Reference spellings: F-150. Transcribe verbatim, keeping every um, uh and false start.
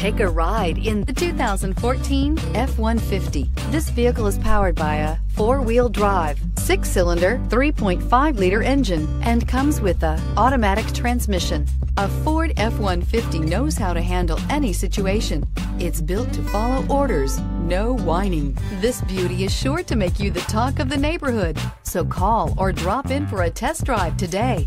Take a ride in the two thousand fourteen F one fifty. This vehicle is powered by a four-wheel drive, six-cylinder, three point five liter engine, and comes with a automatic transmission. A Ford F one fifty knows how to handle any situation. It's built to follow orders, no whining. This beauty is sure to make you the talk of the neighborhood. So call or drop in for a test drive today.